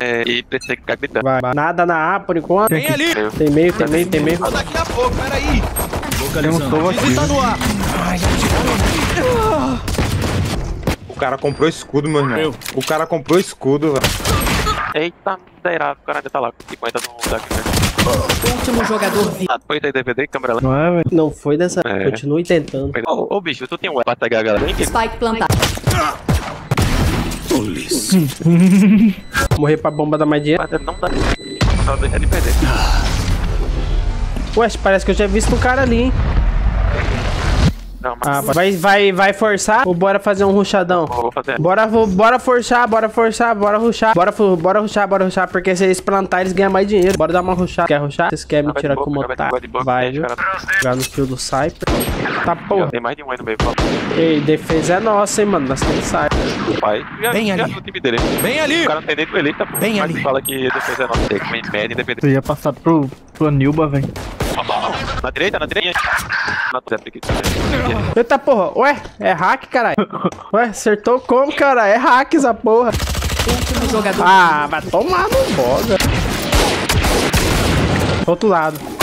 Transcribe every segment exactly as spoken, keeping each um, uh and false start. É, e P C Capitão. Vai, nada na A por enquanto. Tem ali! Tem meio, tem meio, tem meio. Daqui a pouco, peraí. Localizando. Ele tá no ar. Ai, o cara comprou escudo, meu irmão. O cara comprou escudo, velho. Eita, miserável. O cara ainda tá lá com cinquenta no daqui, velho. Último jogador vivo. Ah, foi da D V D, câmera lá. Não é, velho. Não foi dessa. É. Continue tentando. Ô, oh, oh, bicho, tu tem um pra pegar a galera. Spike plantado. Morrer pra bomba da mais dinheiro. Não dá. Só deixa de perder. Ué, parece que eu já vi isso no cara ali, hein? Não, mas... ah, vai, vai, vai forçar ou bora fazer um rushadão? Vou fazer. Bora, vou, bora forçar, bora forçar, bora rushar. Bora, bora rushar, bora rushar, porque se eles plantarem, eles ganham mais dinheiro. Bora dar uma rushada. Quer rushar? Vocês querem me tirar como tá? Vai, viu? Jogar no fio do Cypher. Tá, porra. Tem mais de um aí no meio. Ei, defesa é nossa, hein, mano. Nós temos Cypher. Vai. Vem ali. Vem ali. O cara não tem nem com ele, tá, porra. Vem ali. Mas fala que defesa é nossa. Tem que me impede, independente. Eu ia passar pro, pro Anilba, velho. Na direita, na direita. Eita porra, ué, é hack, caralho. Ué, acertou como, cara? É hack essa porra. Último jogador. Ah, vai tomar no boga. Outro lado.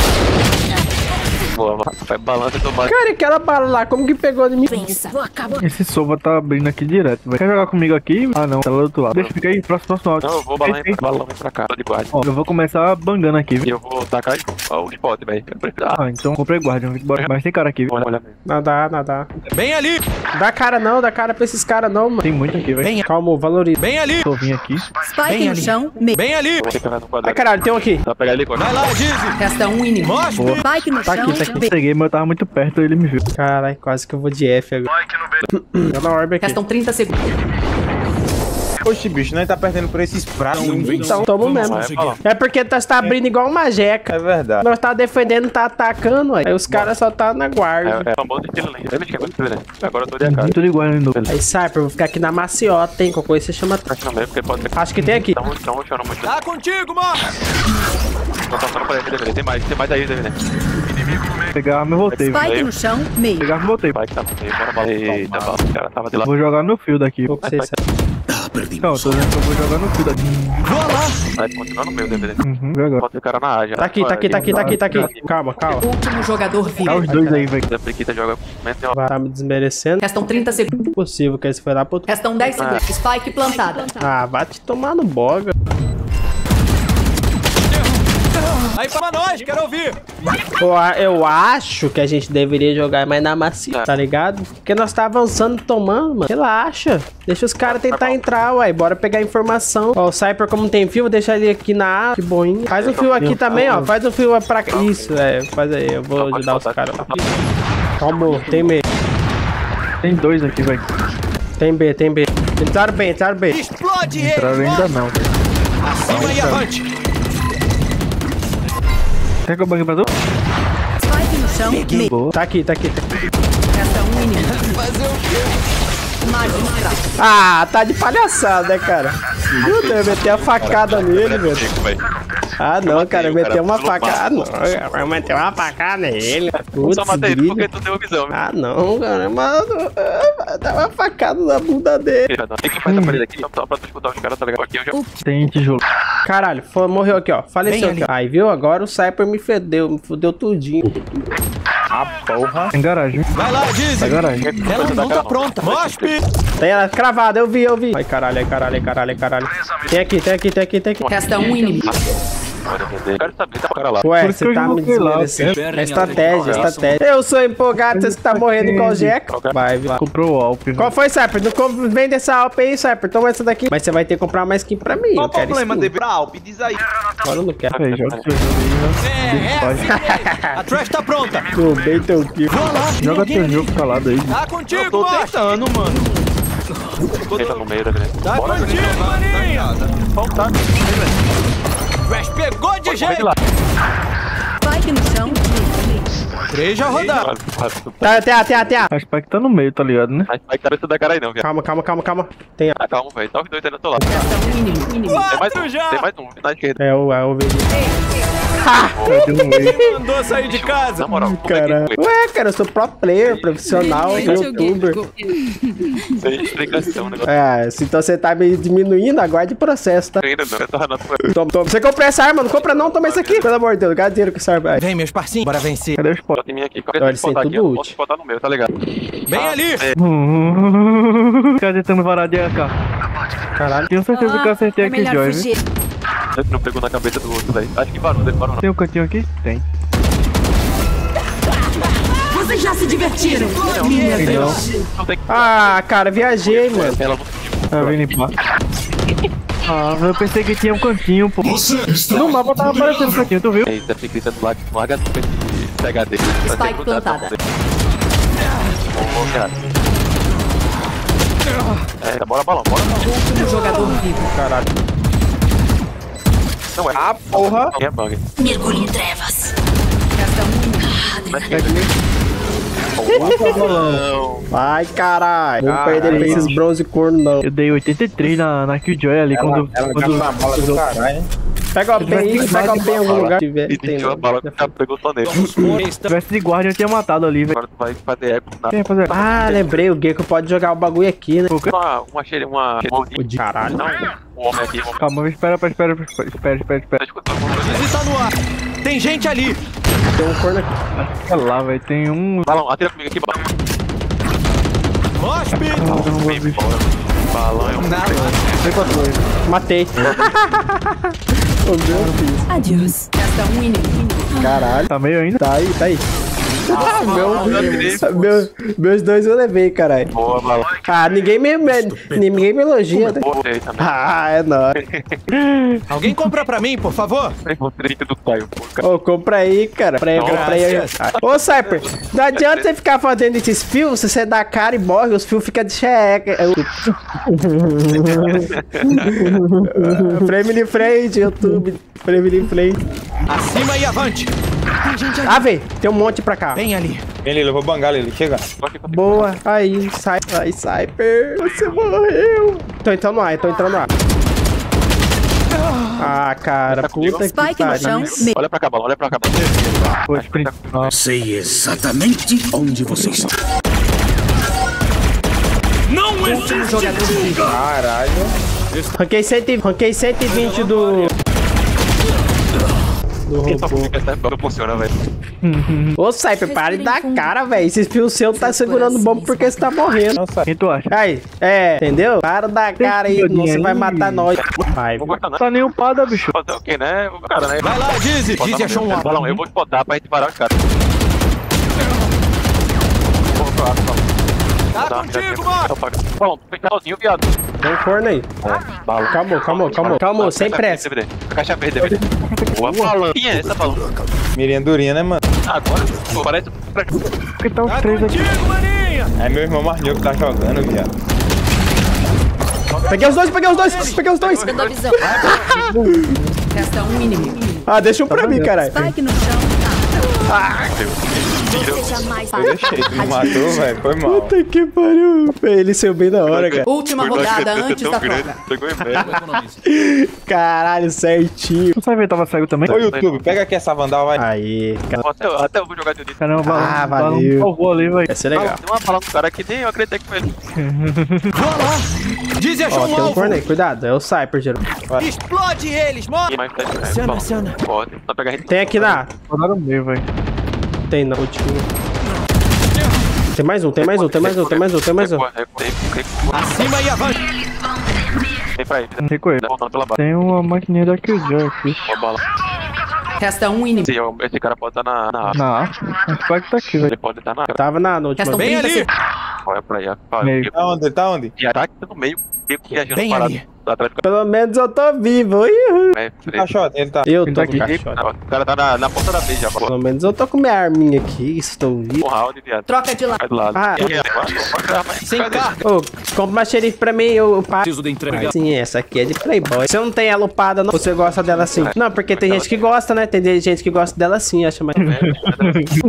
Boa, vai balança do bala. Cara, aquela bala lá, como que pegou de mim? Pensa, esse sova tá abrindo aqui direto, velho. Quer jogar comigo aqui? Ah não, tá lá do outro lado. Deixa eu ficar aí, próximo, próximo. Não, eu vou balançar balão pra cá, tô de guarda. Ó, eu vou começar bangando aqui, viu? E eu vou tacar o spot, velho. Ah, então comprei guarda, mas tem cara aqui, viu? Nada, nada. Bem ali! Dá cara não, dá cara pra esses caras não, mano. Tem muito aqui, velho. Calma, valoriza. Bem ali! Tô vindo aqui. Spike no chão. Bem ali! Ai caralho, tem um aqui. Vai pegar ali, vai lá, Gizzy. Resta um inimigo. Spike no chão. Peguei, mas eu tava muito perto, ele me viu. Caralho, quase que eu vou de F agora. Tá na orbe aqui. Restam trinta segundos. Oxe, bicho, nós tá perdendo por esses pratos. Então, toma mesmo. É porque nós tá abrindo igual uma jeca. É verdade. Nós tá defendendo, tá atacando, aí os caras só tá na guarda. É, é um bom de tiro lento. Agora eu tô de cara. Tudo igual, hein, Douglas. Aí, Cypher, eu vou ficar aqui na maciota, hein? Qualquer coisa você chama atrás. Acho que tem aqui. Tá contigo, mano! Tô passando pra ele, tem mais, tem mais aí, David. Pegar, me voltei. Spike no chão, meio. Pegar, me voltei. Spike tá no meio, bora bala. Eita, bala. O cara tava de lá. Vou jogar no fio daqui. Vou vocês. Ah, perdi. Não, tô dizendo que eu vou jogar no fio daqui. Boa lá. Vai continuar no meio, D V D. Uhum, joga. Bota o cara na área. Tá aqui, tá aqui, tá aqui, tá aqui, tá aqui. Calma, calma. Último jogador vivo. Tá os dois aí, velho. A Priquita joga com... tá me desmerecendo. Restam trinta segundos. Impossível que esse foi lá pro... Restam dez segundos. Spike plantada. Ah, vai te tomar no boga. Aí pra nós, quero ouvir! Eu, eu acho que a gente deveria jogar mais na macia, tá ligado? Porque nós tá avançando, tomando, mano. Relaxa. Deixa os caras tentar entrar, uai. Bora pegar informação. Ó, o Cypher, como tem fio, vou deixar ele aqui na A. Que boinha. Faz um fio aqui também, ó. Faz um fio pra cá. Isso, é. Faz aí. Eu vou ajudar os caras. Calma, tem meio. Tem dois aqui, velho. Tem B, tem B. Entraram bem, entraram bem. Explode ele! Entraram ainda não, velho. Acima e avante! Quer que eu bangue pra tu? Spike no chão, me. Tá aqui, tá aqui, tá aqui. Essa unha. Fazer o quê? Ah, tá de palhaçada, né, cara? Meu Deus, eu meti a facada nele, velho. Ah, não, cara, eu meti uma facada. Ah, não, eu meti uma facada nele. Putz, só matei ele porque tu deu visão. Ah, não, cara, mas... dá uma facada na bunda dele. Tem que fazer a parede aqui só pra tu escutar os caras, tá ligado? Aqui eu já... tem tijolo. Caralho, foi, morreu aqui, ó. Faleceu aqui. Aí, viu? Agora o Cypher me fedeu, me fudeu tudinho. Ah, porra. Tem garagem. Vai lá, Gizzy. Tem garagem. Ela não tá pronta. Mospe. Tem ela cravada, eu vi, eu vi. Ai, caralho, ai, caralho, ai, caralho, ai, caralho. Tem aqui, tem aqui, tem aqui, tem aqui. Resta um inimigo. Quero saber, tá o cara lá. Ué, você tá me desmerecendo. É estratégia, estratégia. Eu sou empolgado, você tá morrendo igual o Jeca. Vai, viu? Comprou o Alp. Qual foi, Cypher? Não compre, vende essa Alp aí, Cypher. Toma essa daqui. Mas você vai ter que comprar mais skin pra mim. Qual o problema de pra Alp? Diz aí. Agora eu não quero. É, joga o teu jogo aí, né? A trash tá pronta. Tomei teu kill. Joga teu jogo calado aí. Tá contigo, eu tô tentando, mano. Ele tá no meio da grande. Tá contigo, maninha. Faltado. Crash pegou de jeito! Spike no chão. Três já rodaram. Tá, até, até, até. A Spike tá no meio, tá ligado, né? A Spike tá dentro da cara aí não, viado. Calma, calma, calma, calma. Tem a... ah, calma, velho. Tá os dois aí do teu lado. Tem mais um, tem mais um. Na esquerda. É, eu, eu vi. Quem mandou sair de casa? Na moral, cara. Ué, cara, eu sou pro player, profissional, youtuber. Isso aí é explicação, né? É, então você tá me diminuindo, aguarde processo, tá? Você compra essa arma, não compra não, toma isso aqui. Pelo amor de Deus, gadeiro que essa arma. Vem, meus parcinhos, bora vencer. Cadê o spot? Tem minha aqui, cadê o spot aqui? Eu posso botar no meu, tá ligado? Vem ali! Cadê tamo varado de cá? Caralho, tenho certeza que eu acertei aqui, Jorge. Não pegou na cabeça do outro daí. Acho que varou, deve varou não. Tem um cantinho aqui? Tem. Vocês já se divertiram? Não, minha não. Ah, cara, viajei, mano. Ela vai ah, limpar. Ah, eu pensei que tinha um cantinho, pô. No mapa tava aparecendo um cantinho, tu viu? Eita, fica gritando lá, não larga no peito de C H D. Spike plantada. Bom, cara. É, bora balão, bora balão. Último jogador vivo. Caralho. Não é. Ah, porra! É bug. Mergulho em trevas. Vai, caralho. Não perder pra esses bronze corno, não. Eu dei oitenta e três na, na Killjoy ali. Ela, quando ela quando a bala do caralho. Pega o pen, pega o pen em algum lugar. E tirou a bala, pegou só nele. Se tivesse de guarda, eu tinha matado ali, velho. Agora tu vai fazer eco. Ah, lembrei. O Gecko pode jogar o bagulho aqui, né? Uma, uma cheira, uma... Caralho, não. O homem aqui. Calma, espera, espera, espera, espera, espera, espera. Tá no ar. Tem gente ali. Tem um corno aqui. Olha lá, velho, tem um... Balão, atira comigo aqui, balão. Mospe! Balão é um... Nada. Matei. O meu filho. Adiós. Caralho. Tá meio ainda? Tá aí, tá aí. Ah, meu, meu, meu, meus dois eu levei, caralho. Boa, balão. Ah, ninguém me, ninguém me elogia, né? Ah, é nóis. Alguém compra pra mim, por favor? Ô, oh, compra aí, cara. Compra aí, compra aí. Ô, Cyper, não adianta você ficar fazendo esses fios, se você dá a cara e morre, os fios ficam de xereca. Frame de frente, YouTube. Frame de frente. Acima e avante. Ah, vem, tem um monte pra cá. Vem ali. Vem, Lilo, eu vou bangar, Lilo. Chega. Boa. Aí, sai, sai, Cyper. Você morreu. Tô entrando no ar, tô entrando no ar. Ah, cara, tá puta que pariu. Olha pra cá, Balão, olha pra cá. Não sei exatamente onde você está. Não existe fuga! Caralho. Ranquei cento e vinte do... Do robô. Não funciona, velho. Ô, Cyper, para de dar cara, velho. Esse fio seu tá segurando bomba porque você tá morrendo. Quem tu acha? Aí, é, entendeu? Para da cara aí, você vai matar nós. Ai, vou cortar, né? Tá nem upada, bicho. Fazer o quê, né? Cara, né? Vai lá, Dizzy. Dizzy achou um balão. Eu vou te botar pra gente parar o cara. Tá contigo, mano. Balão, tu fica sozinho, viado. Tem um corno aí. Calma, calma, calma. Calma, sem pressa. Caixa verde, velho. Boa, balão. Quem é essa balão? Mirendurinha, né, mano? Agora, pô, parece... Porque tá os três aqui. É meu irmão Marninho que tá jogando, viado. Peguei os dois, peguei os dois, peguei os dois. Eu dou visão. Ah, deixa um pra mim, caralho. Ah, eu deixei, me matou, velho. Foi mal. Puta que pariu. Ele saiu bem na hora, cara. Última rodada antes da prova. Caralho, certinho. Não sabe, ele tava cego também. Ô, YouTube, pega aqui essa Vandal, vai. Aí, cara. Até eu vou jogar de unidade. Caramba, ah, valeu. Vai ser legal. Tem uma palavra do cara que nem eu acreditei que foi ele. Vamos lá. Dizzy achou um alvo. Cuidado, é o Cyper, Gero. Explode eles, morre. Sana, sana. Tem aqui na... Rodaram meio, velho. Tem na última. Tem mais um, tem mais um, tem mais um, tem mais um, tem mais um. Acima e avante. Vem pra aí. Tem uma maquininha da Killjoy aqui. Resta um inimigo. Esse, esse cara pode estar na... Na, na A. Pode estar aqui, velho. Ele pode estar na A. Tava na última. Bem ali. Olha pra aí. Tá onde? Tá onde? Tá no meio. Bem ali. Pelo menos eu tô vivo. Caixote, ele tá. Eu tô com caixote. O cara tá na, na ponta da B já. Pelo menos eu tô com minha arminha aqui. Estou vivo. Porra, onde, viado? Troca de lado. Ah, sem carga. Ô, compra uma xerife pra mim. Eu preciso de entrega. Sim, essa aqui é de Playboy. Você não tem ela upada, não? Você gosta dela assim? Não, porque tem gente que gosta, né? Tem gente que gosta dela assim, acha mais. Tem gente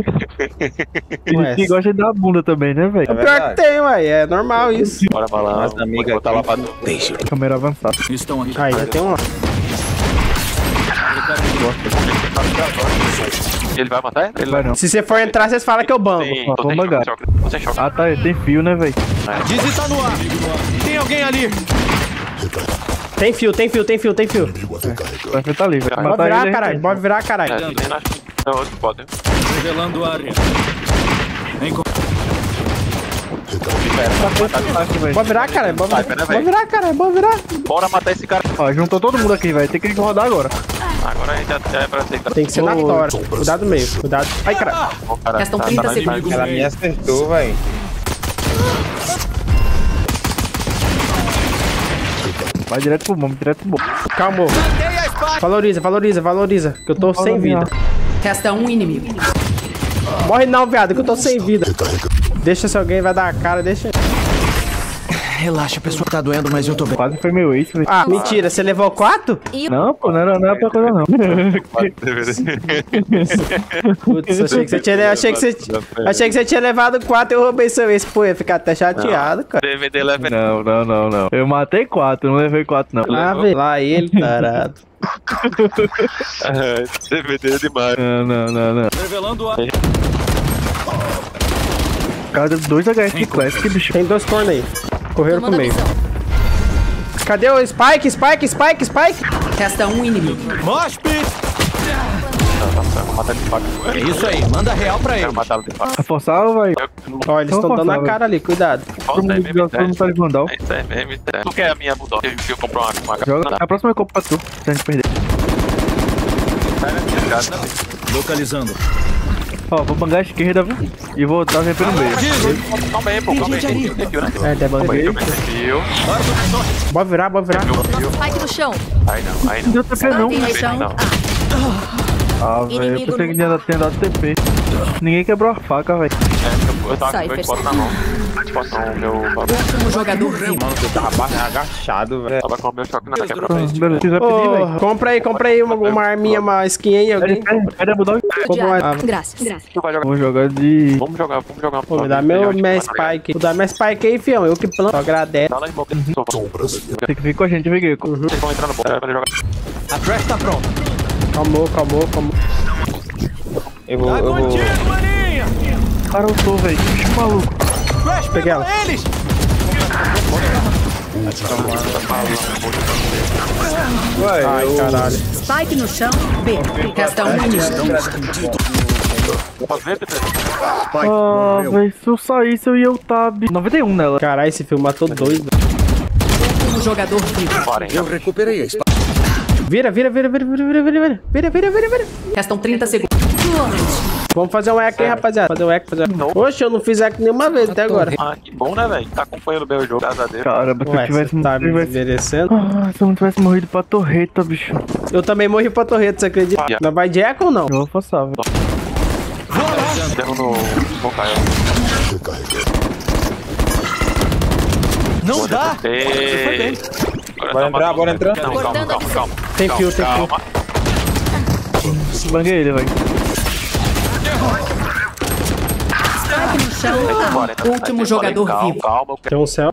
que gosta de dar bunda também, né, velho? Pior que tem, ué. É normal isso. Bora falar. Nossa amiga, botar lá pra. Deixa. Câmera avançada. Estão aí. Aí, já tem um lá. Ele vai matar? Ele vai não. Se você for entrar, vocês falam que eu bango. Sim, tô sem choque, tô sem choque. Ah tá, ele tem fio, né, velho? Dizzy tá no ar. Tem alguém ali. Tem fio, tem fio, tem fio, tem fio. Vai fio tá ali, velho. Bora virar, caralho. Bora virar, caralho. Não, outro pode. Revelando a área. Nem com... Bora virar, cara, bora virar, cara, bora virar. Bora matar esse cara. Ó, juntou todo mundo aqui, velho. Tem que rodar agora. Agora a gente até é pra aceitar. Tem que ser na hora. Cuidado meio, cuidado. Ai, cara. Restam trinta segundos. Ela me acertou, velho. Vai direto pro bombe, direto pro bombe. Calma. Valoriza, valoriza, valoriza. Que eu tô sem vida. Resta um inimigo. Morre não, viado, que eu tô sem vida. Deixa se alguém vai dar a cara, deixa. Relaxa, a pessoa tá doendo, mas eu tô bem. Quase foi meu oito, velho. Ah, mentira, você levou quatro? Não, pô, não era, não era pra coisa, não. Putz, achei que você tinha, achei que você, achei que você tinha levado quatro e eu roubei seu esse, pô, ia ficar até chateado, cara. D V D leva... Não, não, não, não. Eu matei quatro, não levei quatro, não. Ah, velho. Lá ele, tarado. D V D é demais. Não, não, não, não. Revelando a... Cara, dois H S Classic, bicho. Tem dois cornos aí. Correram pro meio. Cadê o Spike? Spike, Spike, Spike. Resta um inimigo. Mospe! É isso aí, manda real pra ele. Vai forçar ou vai? Ó, eles estão dando a cara ali, cuidado. Todo mundo tá de mandal. Tu quer a minha mudança? Eu compro uma cara. A próxima eu compro pra tu, se a gente perder. Localizando. Ó, vou bangar a esquerda, viu? E vou dar sempre no meio. Calma aí, pô, calma aí. É, até banguei. Bora virar, bora virar. Spike no chão. Aí não, aí não. Não deu T P não. Ah, velho, eu pensei que tinha dado T P. Ninguém quebrou a faca, velho. É, eu tava com dois potes na mão. Último jogador vivo. Mano, eu tava agachado, velho. Tava com o meu choque na quebra. Ô, compra aí, compra aí uma, uma arminha, uma skin aí. Alguém graças. Vamos jogar de... Vamos jogar, vamos jogar. Vou dar meu spike. Vou dar meu spike aí, fião. Eu que planto. Só agradeço. Tem que vir com a gente, vem aqui. Vocês vão entrar no ponto. A trash tá pronta. Calmou, calmou, calmou. Eu vou, eu vou... Cara, eu tô, velho. Bicho maluco. Peguei ela. Ué, ai, eu... caralho. Spike no chão, B. Resta um minuto. Ah, velho, se eu saísse, eu ia o tab. noventa e um nela. Caralho, esse filme matou dois. Como jogador vivo. Eu recuperei a espada. Vira, vira, vira, vira, vira, vira, vira, vira, vira, vira, vira. Restam trinta segundos. Vamos fazer um hack aí, rapaziada. Fazer um hack, fazer um hack. Poxa, eu não fiz hack nenhuma vez até agora. Ah, que bom, né, velho? Tá acompanhando bem o jogo, graças a Deus. Caramba, se eu tivesse envelhecendo. Ah, se eu não tivesse morrido pra torreta, bicho. Eu também morri pra torreta, você acredita? Não vai de hack ou não? Eu vou passar, velho. Não dá! Bora entrar, bora entrar. Calma, calma, calma. Tem fio, tem fio. Banguei ele, velho. Strike no chão. Último jogador vivo. Calma, tem um céu.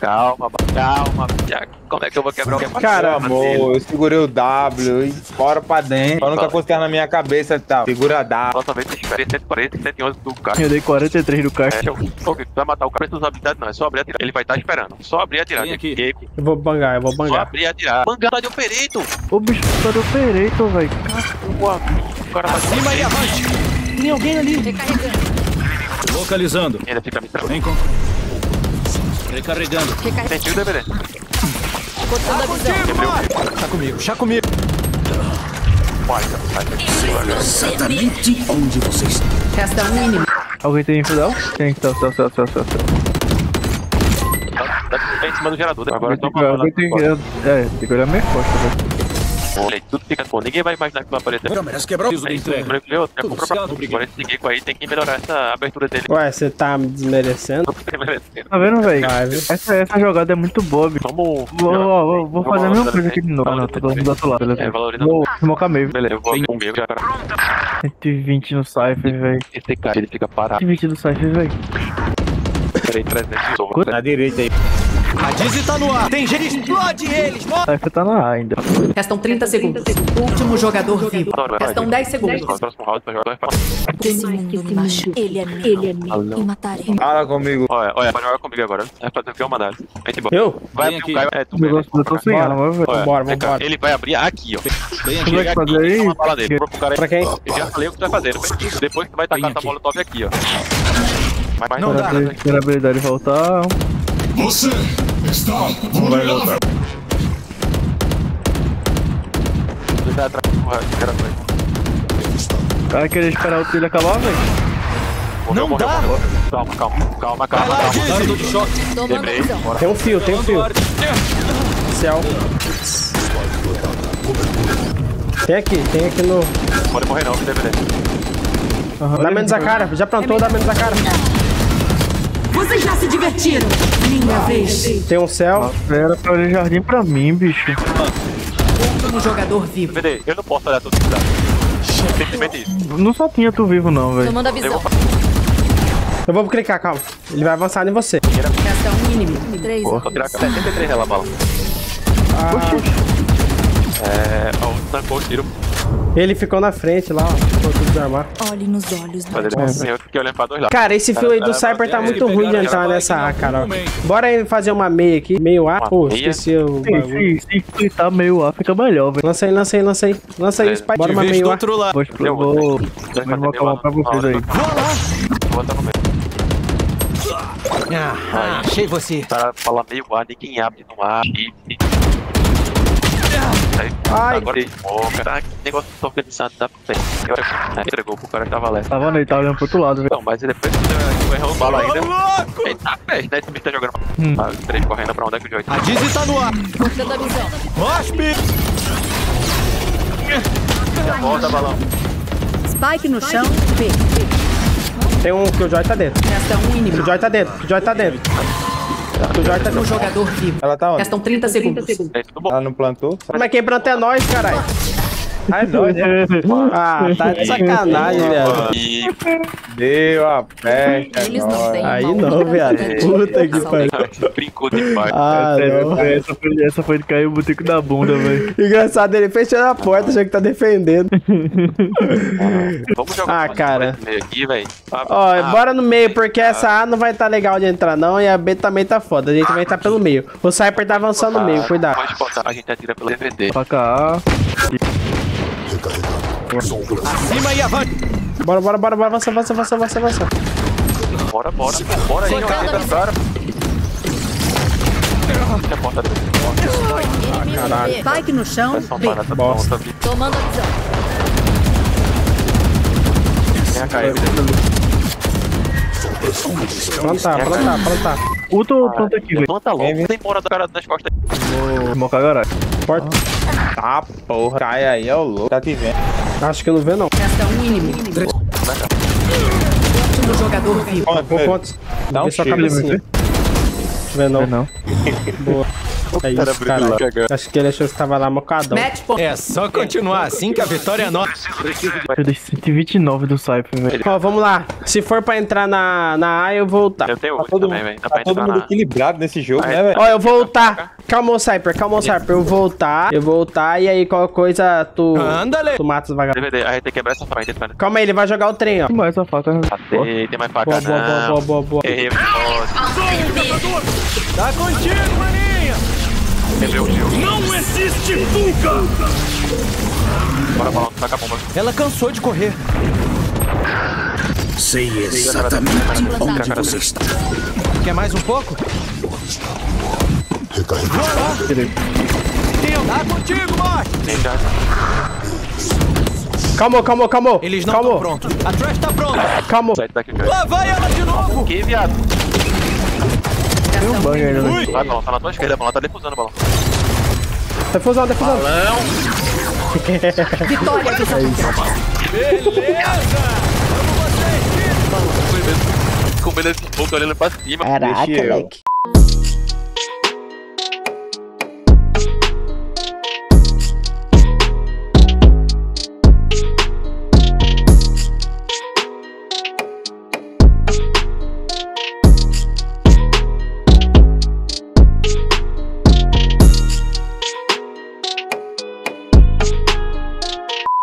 Calma, calma, calma. Como é que eu vou quebrar o que? Cara, amor, eu segurei o W e fora pra dentro. A única coisa que era na minha cabeça tá. Segura W. Nossa, vez que esperei cento e quarenta, cento e onze do cara. Eu dei quarenta e três do cara. É, eu... Ok, tu vai matar o cara, não precisa habilidade não, é só abrir e atirar. Ele vai estar esperando. Só abrir e atirar. Aqui. Eu vou bangar, eu vou bangar. Só abrir e atirar. Bangar, tá de um perito. Ô, bicho, tá de um perito, velho. O cara vai acima e avante. Tem alguém ali. Recarregando. Localizando. Ainda fica me travando. Recarregando. Sentiu o D V D. Cortando a visão. Tá comigo, chá comigo. Vai, vai, vai. Exatamente onde vocês estão. Resta um inimigo. Alguém tem infidel? Tem, tá, tá, tá, tá, tá. Tá em cima do gerador. Agora tem que olhar. É, tem que olhar minha costa. Olha, tudo fica bom. Ninguém vai imaginar que vai aparecer. Câmeras quebrou. Meu, já comprou pra tudo. Agora esse gueco aí tem que melhorar essa abertura dele. Ué, você tá me desmerecendo? Tá vendo, velho? Essa, essa jogada é muito boa, bicho. Vamos... Vou, vou, vou, vou fazer a mesma coisa aqui de novo. Ah, não, tá todo mundo do outro lado. É, valorizando. Vou smocar meio. Beleza, eu vou abrir um meio já. cento e vinte no Cypher, velho. Esse cara, ele fica parado. cento e vinte no Cypher, velho. Peraí, trezentos. Na direita aí. A Dizzy tá no ar. Tem gente, explode eles. A F tá no ar ainda. Restam trinta segundos. Último jogador vivo. Restam dez segundos. Esse mundo me machuca. Ele é meu. Ele é meu. E matarei. Fala comigo. Olha, olha, pode jogar comigo agora. Vai fazer o que eu mandar. Eu? Vai aqui. É, tu mesmo. Eu tô sem ela, vamos ver. Bora, vambora. Ele vai abrir aqui, ó. Vem aqui, chega aqui. Toma a bala dele. Pra quem? Eu já falei o que tu vai fazer. Depois tu vai tacar essa molotov aqui, ó. Mas não dá. Espera a habilidade voltar. Você está vulnerável. Deixa atrás do cara. Cara, queria esperar o trilho acabar, velho? Não morreu, dá! Morreu. Calma, calma, calma, calma. Vai lá, calma. Quebrei. Tem um fio, tem um fio. Céu. Tem aqui, tem aqui no. Pode morrer, não, que deve ter. Uhum. Dá menos a cara, já plantou, dá menos a cara. Vocês já se divertiram. Minha vez. Tem um céu. Espera pra olhar o jardim pra mim, bicho. Último jogador vivo. Peraí, eu não posso olhar tudo isso. Simplesmente isso. Não só tinha tu vivo, não, velho. Tomando a visão. Eu vou... eu vou clicar, calma. Ele vai avançar em você. Resta um inimigo. três. Vou tirar setenta e três nela, bala. Ah. Oxi. É. Ó, tancou o tiro. Ele ficou na frente lá, ó. Ficou tudo desarmado. Olhe nos olhos do... eu fiquei olhando pra dois lados. Cara, esse fio aí do Cyber tá muito ruim de entrar nessa A, cara. Bora fazer uma meia aqui. Meio A? Pô, esqueci o bagulho. Se fritar meio A fica melhor, velho. Lança aí, lança aí, lança aí. Lança aí, Spy. Bora uma meio A. Vou explorar. Eu vou acabar pra vocês aí. Vou botar no meio. Ah, achei você. Para falar meio A, ninguém abre no A. Ai, agora tem smoke, tá? Que negócio desorganizado, tá? Entregou pro cara que tava lá. Tava nele, tava olhando pro outro lado, velho. Não, mas depois tu errou o bala ainda. Eita, peste, né? Esse bicho tá jogando. Ah, os três correndo pra onde é que o jogo. A Dizzy tá no ar. Cortando a visão. Rospe! Volta, balão. Spike no chão, B. Tem um que o Joy tá dentro. Resta um inimigo. O Joy tá dentro, o Joy tá dentro. O Joy tá com um jogador vivo. Ela tá onde? Restam trinta segundos. Ela não plantou? Sabe? Mas quem planta é nós, caralho. Ah, é nóis. Ah, tá de sacanagem, velho. Deu a peste. Eles não têm. Aí não, viado. Puta que pariu. Brincou de pai. Ah, não. Essa foi, essa foi de cair o boteco da bunda, velho. Engraçado, ele fechando a porta, já que tá defendendo. Vamos jogar. Ah, cara. Aqui, velho. Ó, bora no meio, porque essa A não vai tá legal de entrar, não. E a B também tá foda. A gente vai tá pelo meio. O Cyper tá avançando no meio, cuidado. Pode botar, a gente atira pelo D V D. Pra cá. Acima e avante. Bora, bora, bora, bora, avança, avança, avança, avança, avança. Bora, bora, bora aí, cara. Caralho. Spike no chão, bosta. Tomando a visão. Plantar, plantar, plantar. O outro planta aqui, velho. Planta logo, tem mora do cara das costas. Vou smocar agora. Porta. Ah, porra. Cai aí, é o louco. Tá te vendo. Acho que eu não vê, não. Resta um inimigo. Último jogador vivo. Ó, por quantos? Dá um tiro. Não vê, não. Não. Boa. É isso, cara. Acho que ele achou que tava lá mocadão. É só continuar assim que a vitória é nossa. Eu dei cento e vinte e nove do Cypher, velho. Ó, vamos lá. Se for pra entrar na, na A, eu vou voltar. Eu tenho tá todo, também, velho. Tá, tá todo mundo na... equilibrado nesse jogo, aí, né, velho? Ó, eu vou voltar. Calma o Cypher, calma o Cypher. Eu vou voltar, eu vou voltar. E aí, qualquer coisa, tu... Andale. Tu mata os vagabundos. A gente tem que quebrar essa faca. Calma aí, ele vai jogar o trem, ó. Tem mais a faca, né? Tem mais faca, boa, boa, não. Boa, boa, boa, boa. Errei, tá contigo, maninha. Não existe fuga! Bora, bora, saca a bomba. Ela cansou de correr. Sei exatamente onde você está. Quer mais um pouco? Recarregando. Tá contigo, Mark! Calma, calma, calma! Eles não estão prontos. A Trash tá pronta. Calma. Lá vai ela de novo! Que viado! Tem um banho ainda, né? Ah, não, tá na tua esquerda, a bola tá defusando, balão. Defusando, defusando. Balão. Vitória, pessoal. Beleza! Vamos vocês, filho! Com beleza, um pouco olhando pra cima. Caraca, moleque.